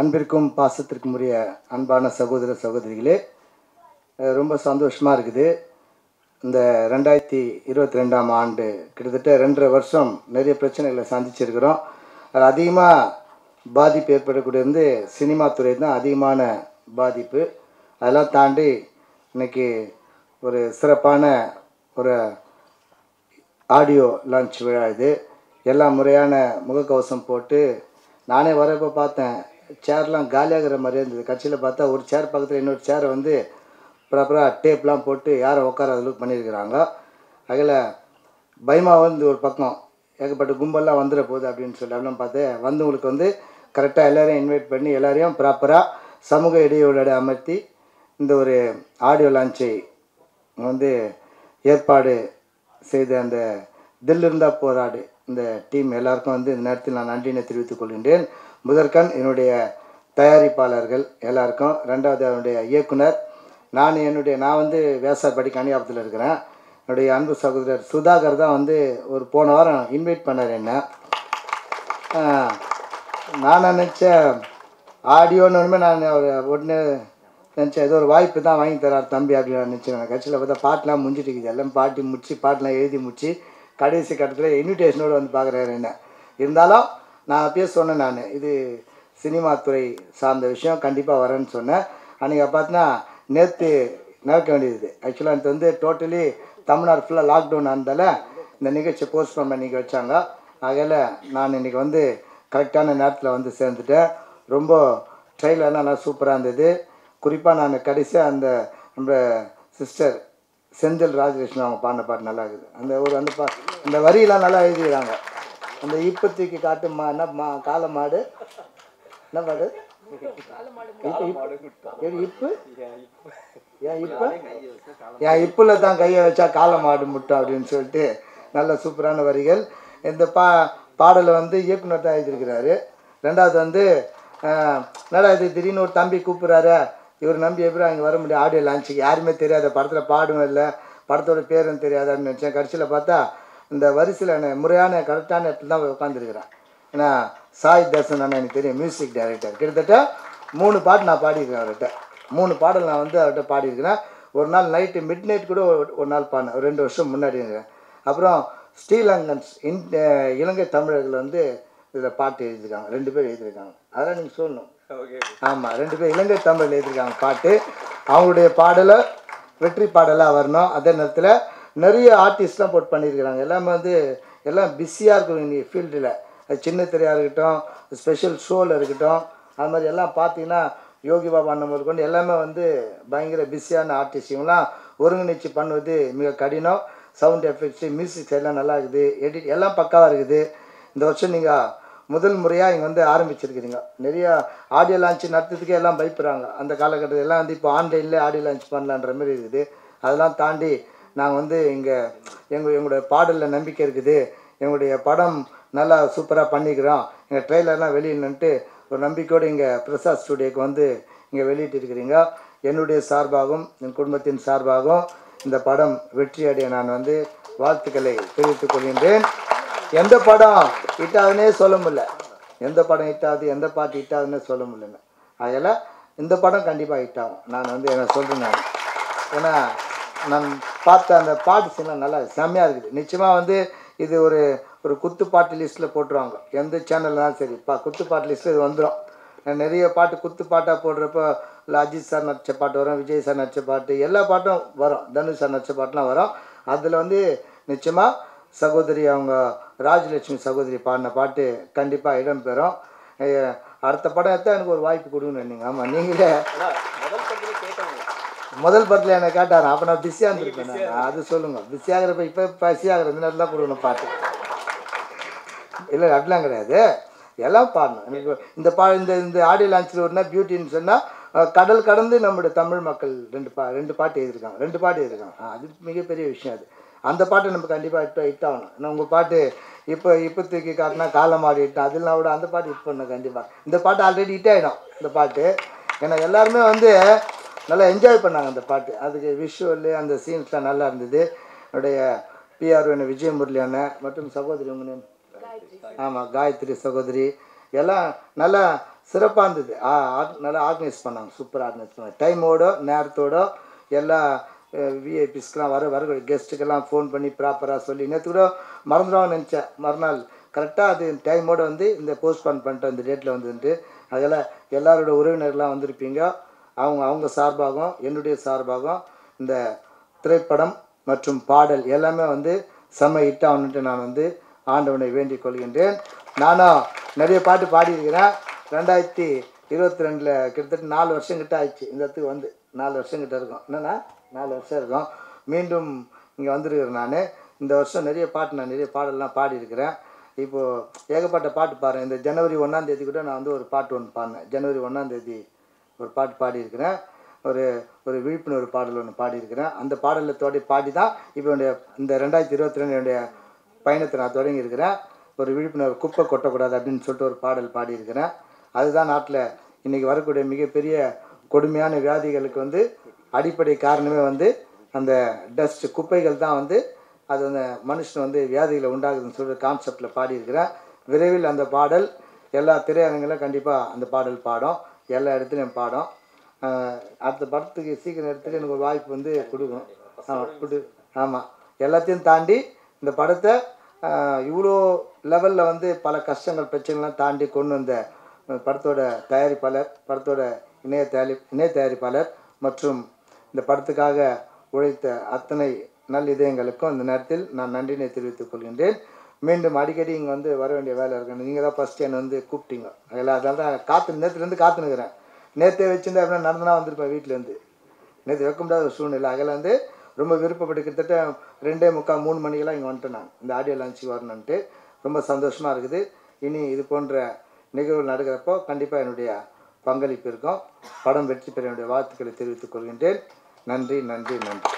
அன்பிற்கும் பாசத்திற்கும் உரிய அன்பான சகோதர சகோதரிகளே, ரொம்ப சந்தோஷமாக இருக்குது. இந்த 2022ஆம் ஆண்டு கிட்டத்தட்ட 2.5 வருஷம் நிறைய பிரச்சனைகளை சந்திச்சிருக்கிறோம். அது அதிகமாக பாதிப்பு ஏற்படக்கூடிய வந்து சினிமா துறை தான் அதிகமான பாதிப்பு. அதெல்லாம் தாண்டி இன்றைக்கி ஒரு சிறப்பான ஒரு ஆடியோ லான்ச் விழா. இது எல்லாம் முறையான முகக்கவசம் போட்டு நானே வரப்போ பார்த்தேன், சேர்லாம் காலியாகிற மாதிரியே இருந்தது. கட்சியில் பார்த்தா ஒரு சேர் பக்கத்தில் இன்னொரு சேரை வந்து ப்ராப்பராக டேப்லாம் போட்டு யாரை உட்கார அளவுக்கு பண்ணியிருக்கிறாங்க. அதில் பயமா வந்து ஒரு பக்கம் ஏகப்பட்ட கும்பல்லாம் வந்துட போகுது அப்படின்னு சொல்லலாம். பார்த்து வந்தவங்களுக்கு வந்து கரெக்டாக எல்லோரையும் இன்வைட் பண்ணி எல்லோரையும் ப்ராப்பராக சமூக இடைவெளியோடு அமர்த்தி இந்த ஒரு ஆடியோ லான்ச்சை வந்து ஏற்பாடு செய்த அந்த தில்லிருந்தால் போராடு இந்த டீம் எல்லாருக்கும் வந்து இந்த நேரத்தில் நான் நன்றினை தெரிவித்துக் கொள்கின்றேன். முதற்கண் என்னுடைய தயாரிப்பாளர்கள் எல்லாருக்கும், ரெண்டாவது என்னுடைய இயக்குனர், நான் வந்து வேசார்பாடி கனியாபத்தில் இருக்கிறேன். என்னுடைய அன்பு சகோதரர் சுதாகர் தான் வந்து ஒரு போன வாரம் இன்வைட் பண்ணார் என்ன. நான் நினச்சேன் ஆடியோன்னு, நான் உடனே நினச்சேன் ஏதோ ஒரு வாய்ப்பு தான் வாங்கி தரார் தம்பி அப்படின்னு நான் நினச்சேன். கட்சியில் பார்த்தா பாட்டெலாம் முடிஞ்சிட்டு இருக்குது, எல்லாம் பாட்டி முடிச்சு பாட்டெலாம் எழுதி முடிச்சு கடைசி கட்டத்தில் இன்விடேஷனோடு வந்து பார்க்குறாரு என்ன. இருந்தாலும் நான் அப்பயே சொன்னேன், நான் இது சினிமா துறை சார்ந்த விஷயம், கண்டிப்பாக வரேன்னு சொன்னேன். அன்றைக்கி பார்த்தீங்கன்னா நேற்று நடக்க வேண்டியது ஆக்சுவலாக எனக்கு வந்து டோட்டலி தமிழ்நாடு ஃபுல்லாக லாக்டவுன் ஆனதால் இந்த நிகழ்ச்சியை போஸ்ட்போன் பண்ணி வச்சாங்க. ஆகையில் நான் இன்றைக்கி வந்து கரெக்டான நேரத்தில் வந்து சேர்ந்துட்டேன். ரொம்ப ட்ரெயிலெலாம் நல்லா சூப்பராக இருந்தது. குறிப்பாக நான் கடைசியாக அந்த நம்ம சிஸ்டர் செந்தில் ராஜகிருஷ்ணன் அவங்க பாடின பாட்டு நல்லா இருக்குது. அந்த ஒரு அந்த அந்த வரியெலாம் நல்லா எழுதிக்கிறாங்க. அந்த இப்பத்திக்கு காட்டு மா என்ன மா காளை மாடு என்ன பாடு இப்பு என் இப்பில் தான் கையை வச்சா காளை மாடு முட்டை அப்படின்னு சொல்லிட்டு நல்ல சூப்பரான வரிகள். இந்த பாடலை வந்து இயக்குனர் தான் எழுதியிருக்கிறாரு. ரெண்டாவது வந்து என்னடா இது திடீர்னு ஒரு தம்பி கூப்பிட்றாரு, இவர் நம்பி எப்படி அங்கே வர முடியும் ஆடியோ லான்ச்சுக்கு, யாருமே தெரியாத படத்தில் பாடும் இல்லை, படத்தோட பேரும் தெரியாது அப்படின்னு நினச்சேன். கடைசியில் பார்த்தா இந்த வரிசையில் முறையான கரெக்டான இடத்துல தான் உட்காந்துருக்கிறேன். ஏன்னா சாய் தர்சன் அண்ணா எனக்கு தெரியும், மியூசிக் டைரக்டர். கிட்டத்தட்ட 3 பாட்டு நான் பாடியிருக்கிறேன் அவர்கிட்ட. 3 பாடல் நான் வந்து அவர்கிட்ட பாடியிருக்கிறேன். ஒரு நாள் நைட்டு மிட்நைட் கூட ஒரு நாள் பாடினேன், ஒரு 2 வருஷம் முன்னாடி இருக்கிறேன். அப்புறம் ஸ்ரீலங்கன்ஸ் இலங்கை தமிழர்கள் வந்து இதில் பாட்டு எழுதியிருக்காங்க, 2 பேர் எழுதியிருக்காங்க. அதெல்லாம் நீங்கள் சொல்லணும். ஆமாம், 2 பேர் இலங்கை தமிழ் எழுதியிருக்காங்க பாட்டு. அவங்களுடைய பாடலை வெற்றி பாடலாக வரணும். அதே நேரத்தில் நிறைய ஆர்டிஸ்ட்லாம் போட் பண்ணியிருக்கிறாங்க. எல்லாமே வந்து எல்லாம் பிஸியாக இருக்கும் இங்கே ஃபீல்டில். அது சின்ன திரையாக இருக்கட்டும், ஸ்பெஷல் ஷோவில் இருக்கட்டும், அது மாதிரி எல்லாம் பார்த்தீங்கன்னா யோகி பாபா அண்ணன் முதற்கொண்டு எல்லாமே வந்து பயங்கர பிஸியான ஆர்டிஸ்ட். இவங்களாம் ஒருங்கிணைச்சி பண்ணுவது மிக கடினம். சவுண்ட் எஃபெக்ட்ஸு, மியூசிக்ஸ் எல்லாம் நல்லா இருக்குது, எடிட் எல்லாம் பக்காவாக இருக்குது. இந்த வருஷம் நீங்கள் முதல் முறையாக இங்கே வந்து ஆரம்பிச்சிருக்கிறீங்க. நிறையா ஆடியோ லான்ச் நடத்துறதுக்கே எல்லாம் பயப்படுறாங்க. அந்த காலகட்டத்தில் எல்லாம் வந்து இப்போ ஆன்லைனில் ஆடியோ லான்ச் பண்ணலான்ற மாதிரி இருக்குது. அதெல்லாம் தாண்டி நாங்கள் வந்து இங்கே எங்களுடைய பாடலில் நம்பிக்கை இருக்குது, எங்களுடைய படம் நல்லா சூப்பராக பண்ணிக்கிறோம், எங்கள் ட்ரெய்லர்லாம் வெளியிடணுன்ட்டு ஒரு நம்பிக்கையோடு இங்கே பிரசாத் ஸ்டுடியோக்கு வந்து இங்கே வெளியிட்டு இருக்கிறீங்க. என்னுடைய சார்பாகவும் என் குடும்பத்தின் சார்பாகவும் இந்த படம் வெற்றி அடைய நான் வந்து வாழ்த்துக்களை தெரிவித்துக் கொள்கின்றேன். எந்த படம் ஹிட்டாகுதுன்னே சொல்ல முடியல, எந்த படம் ஹிட்டாகுது, எந்த பாட்டு ஹிட்டாகுதுன்னே சொல்ல முடியலன்னு. அதில் இந்த படம் கண்டிப்பாக ஹிட்டாகும் நான் வந்து என்ன சொல்கிறேன். நான் ஏன்னா நான் பார்த்த அந்த பாட்டு சீன்லாம் நல்லா செம்மையாக இருக்குது. நிச்சயமாக வந்து இது ஒரு ஒரு குத்துப்பாட்டு லிஸ்ட்டில் போட்டுருவாங்க, எந்த சேனல்னாலும் சரி குத்துப்பாட்டு லிஸ்ட்டில் இது வந்துடும். நிறைய பாட்டு குத்துப்பாட்டாக போடுறப்போ இல்லை அஜித் சார் நடித்த பாட்டு வரும், விஜய் சார் நடித்த பாட்டு, எல்லா பாட்டும் வரும், தனுஷ் சார் நடித்த பாட்டுலாம் வரும். அதில் வந்து நிச்சயமாக சகோதரி அவங்க ராஜலட்சுமி சகோதரி பாடின பாட்டு கண்டிப்பாக இடம்பெறும். அடுத்த படம் எடுத்தால் எனக்கு ஒரு வாய்ப்பு கொடுங்கன்னு. நீங்கள் ஆமாம், நீங்களே முதல் படத்தில் என்னை கேட்டாரன், அப்போ நான் பிஸியாக இருந்திருப்பேன். நான் அது சொல்லுங்கள், பிஸியாகிறப்ப இப்போ பிஸியாகிற முன்னாடி தான் கொடுக்கணும் பாட்டு. இல்லை அப்படிலாம் கிடையாது, எல்லாம் பாடணும். எனக்கு இந்த இந்த ஆடியோ லான்ச்சில் ஒருனா பியூட்டின்னு சொன்னால் கடல் கடந்து நம்முடைய தமிழ் மக்கள் 2 பாட்டு எழுதியிருக்காங்க, 2 பாட்டு எழுதியிருக்காங்க. அது மிகப்பெரிய விஷயம். அது அந்த பாட்டு நம்ம கண்டிப்பாக ஹிட் ஆகணும். ஏன்னா உங்கள் பாட்டு இப்போ தூக்கி காட்டினா காலம் ஆடி ஹிட், அதெல்லாம் விட அந்த பாட்டு ஹிட் பண்ணணும் கண்டிப்பாக. இந்த பாட்டு ஆல்ரெடி ஹிட் ஆகிடும் இந்த பாட்டு. ஏன்னா எல்லாருமே வந்து நல்லா என்ஜாய் பண்ணாங்க அந்த பாட்டு. அதுக்கு விஷுவல் அந்த சீன்ஸ்லாம் நல்லா இருந்தது. என்னுடைய பிஆர் என்ன விஜய முரளி அண்ணன் மற்றும் சகோதரி உங்க ஆமாம் காயத்ரி சகோதரி எல்லாம் நல்லா சிறப்பாக இருந்தது. நல்லா ஆர்கனைஸ் பண்ணாங்க, சூப்பராக ஆர்கனைஸ் பண்ணாங்க. டைமோட நேரத்தோட எல்லா விஐபிஸ்க்கெலாம் வர கெஸ்ட்டுக்கெல்லாம் ஃபோன் பண்ணி ப்ராப்பராக சொல்லி நேற்று கூட மறந்துடுவாங்கன்னு நினச்சேன். மறுநாள் கரெக்டாக அது டைமோடு வந்து இந்த போஸ்ட்பான் பண்ணிட்டு அந்த டேட்டில் வந்துட்டு அதில் எல்லாரோட உறவினர்கள்லாம் வந்திருப்பீங்க. அவங்க அவங்க சார்பாகவும் என்னுடைய சார்பாகவும் இந்த திரைப்படம் மற்றும் பாடல் எல்லாமே வந்து செம்ம ஹிட்டாகணுன்ட்டு நான் வந்து ஆண்டவனை வேண்டிக் கொள்கின்றேன். நானும் நிறைய பாட்டு பாடியிருக்கிறேன். 2022 கிட்டத்தட்ட 4 வருஷம் கிட்ட ஆயிடுச்சு. இந்த இடத்துக்கு வந்து 4 வருஷம் கிட்ட இருக்கும். என்னென்னா 4 வருஷம் இருக்கும். மீண்டும் இங்கே வந்துருக்கிறேன். நான் இந்த வருஷம் நிறைய பாட்டு நான் நிறைய பாடலாம் பாடியிருக்கிறேன். இப்போது ஏகப்பட்ட பாட்டு பாடுறேன். இந்த ஜனவரி 1 கூட நான் வந்து ஒரு பாட்டு ஒன்று பாடினேன். ஜனவரி 1 ஒரு பாட்டு பாடியிருக்கிறேன். ஒரு விழிப்புணர்வு பாடல் ஒன்று பாடியிருக்கிறேன். அந்த பாடலில் தோடி பாடி தான் இப்போ என்னுடைய இந்த 2022 என்னுடைய பயணத்தை நான் தொடங்கியிருக்கிறேன். ஒரு விழிப்புணர்வு குப்பை கொட்டக்கூடாது அப்படின்னு சொல்லிட்டு ஒரு பாடல் பாடியிருக்கிறேன். அதுதான் நாட்டில் இன்றைக்கி வரக்கூடிய மிகப்பெரிய கொடுமையான வியாதிகளுக்கு வந்து அடிப்படை காரணமே வந்து அந்த டஸ்ட்டு குப்பைகள் தான் வந்து அது அந்த மனுஷன் வந்து வியாதிகளை உண்டாகுதுன்னு சொல்கிற கான்செப்டில் பாடியிருக்கிறேன். விரைவில் அந்த பாடல் எல்லா திரையரங்குகளும் கண்டிப்பாக அந்த பாடல் பாடும், எல்லா இடத்துலையும் பாடும். அடுத்த படத்துக்கு சீக்கிரம் எடுத்துகிட்டு எனக்கு ஒரு வாய்ப்பு வந்து கொடுக்கும். ஆமாம், எல்லாத்தையும் தாண்டி இந்த படத்தை இவ்வளோ லெவலில் வந்து பல கஷ்டங்கள் பிரச்சனைலாம் தாண்டி கொண்டு வந்த படத்தோட தயாரிப்பாளர், படத்தோட இணைய தயாரிப்பாளர் மற்றும் இந்த படத்துக்காக உழைத்த அத்தனை நல் இதயங்களுக்கும் இந்த நேரத்தில் நான் நன்றினை தெரிவித்துக் கொள்கின்றேன். மீண்டும் அடிக்கடி இங்கே வந்து வர வேண்டிய வேலை இருக்கணும். நீங்கள் தான் ஃபஸ்ட்டு என்னை வந்து கூப்பிட்டீங்க. அதனால தான் நேற்றுலேருந்து காத்துனுக்கிறேன். நேற்றே வச்சுருந்தா அப்படின்னா நடந்தனா வந்திருப்பேன். வீட்டிலேருந்து நேற்று வைக்க முடியாத ஒரு சூழ்நிலை. அதில் வந்து ரொம்ப விருப்பப்பட்டு கிட்டத்தட்ட 2:45 3 மணிக்கெல்லாம் இங்கே வந்துட்டேன். நான் இந்த ஆடியோ லான்ச்சுக்கு வரணுன்ட்டு ரொம்ப சந்தோஷமாக இருக்குது. இனி இது போன்ற நிகழ்வுகள் நடக்கிறப்போ கண்டிப்பாக என்னுடைய பங்களிப்பு இருக்கும். படம் வெற்றி பெற என்னுடைய வாழ்த்துக்களை தெரிவித்துக் கொள்கின்றேன். நன்றி.